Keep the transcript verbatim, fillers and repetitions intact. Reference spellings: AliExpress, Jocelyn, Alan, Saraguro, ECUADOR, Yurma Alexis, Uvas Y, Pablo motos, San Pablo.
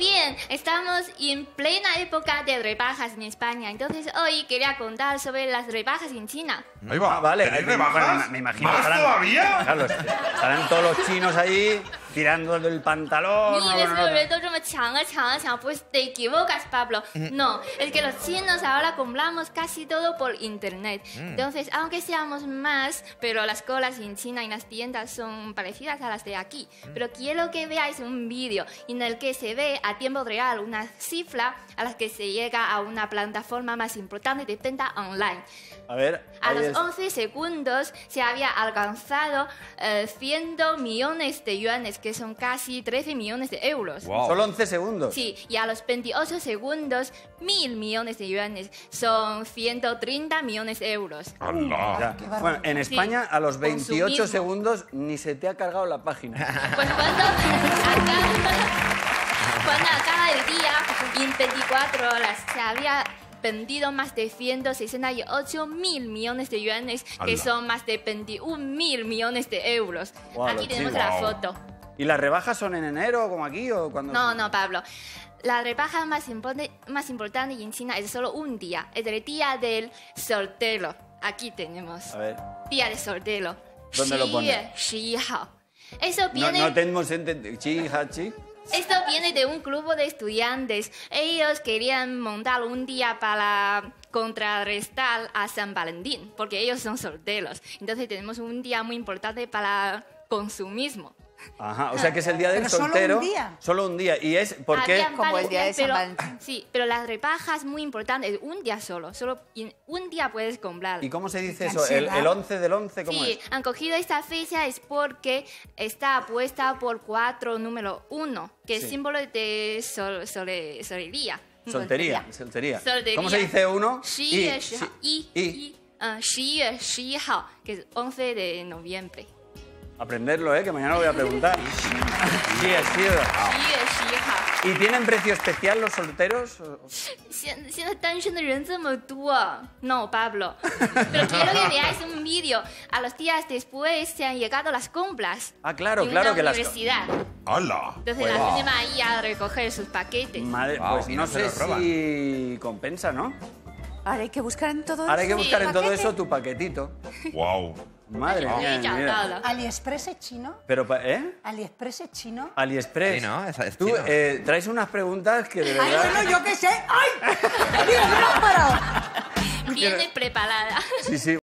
bien, estamos en plena época de rebajas en España, entonces hoy quería contar sobre las rebajas en China. Ahí va, ah, vale. ¿Hay rebajas? Me imagino. ¿Más estarán, todavía? Claro, estarán todos los chinos ahí tirando del pantalón. Y pues te equivocas, Pablo. No, es que los chinos ahora compramos casi todo por internet. Entonces, aunque seamos más, pero las colas en China y las tiendas son parecidas a las de aquí. Pero quiero que veáis un vídeo en el que se ve a tiempo real una cifra a la que se llega a una plataforma más importante de venta online. A ver. A los once segundos se había alcanzado eh, cien millones de yuanes, que son casi trece millones de euros. Wow. ¿Solo once segundos? Sí, y a los veintiocho segundos, mil millones de yuanes, son ciento treinta millones de euros. ¡Hala! Bueno, en España, sí, a los veintiocho segundos ni se te ha cargado la página. Pues cuando acaba el día, en veinticuatro horas se había vendido más de ciento sesenta y ocho mil millones de yuanes, que son más de veintiún mil millones de euros. Wow, aquí tenemos la foto. ¿Y las rebajas son en enero, como aquí? O cuando... No, no, Pablo. La rebaja más, importante, más importante en China es solo un día. Es el día del soltero. Aquí tenemos. A ver. Día del soltero. ¿Dónde lo pone? Eso viene... No, no tenemos entendido. Chi, ha, chi. Esto viene de un grupo de estudiantes. Ellos querían montar un día para contrarrestar a San Valentín, porque ellos son solteros. Entonces tenemos un día muy importante para consumismo. Ajá, o sea que es el día del soltero. Solo un día. Solo un día. Y es porque... Como el día de San Valentín. Sí, pero las rebajas muy importantes. Un día solo. Solo un día puedes comprar. ¿Y cómo se dice eso? ¿El, el once del once? ¿Cómo sí, es? Han cogido esta fecha es porque está apuesta por cuatro número uno, que sí, es símbolo de sol, sole, solería. Soltería. Soltería. Soltería. ¿Cómo se dice uno? Y. Y. Y. once que es once de noviembre. Aprenderlo, ¿eh? Que mañana lo voy a preguntar. Sí, es cierto. ¿Y tienen precio especial los solteros? No, Pablo. Pero quiero que veáis un vídeo. A los días después se han llegado las compras. Ah, claro, claro que las... De una universidad. ¡Hala! Entonces la gente va ahí a recoger sus paquetes. Madre, pues no sé si compensa, ¿no? Ahora hay que buscar en todo eso. Ahora hay que buscar en todo eso tu paquetito. ¡Wow! Madre mía. ¿AliExpress es chino? Pero, ¿eh? ¿AliExpress es chino? AliExpress. Sí, no, es, es chino. Tú eh, traes unas preguntas que de verdad... ¡Ay, bueno, yo qué sé! ¡Ay! ¡Dios, no, no, no, no! Viene preparada. Sí, sí.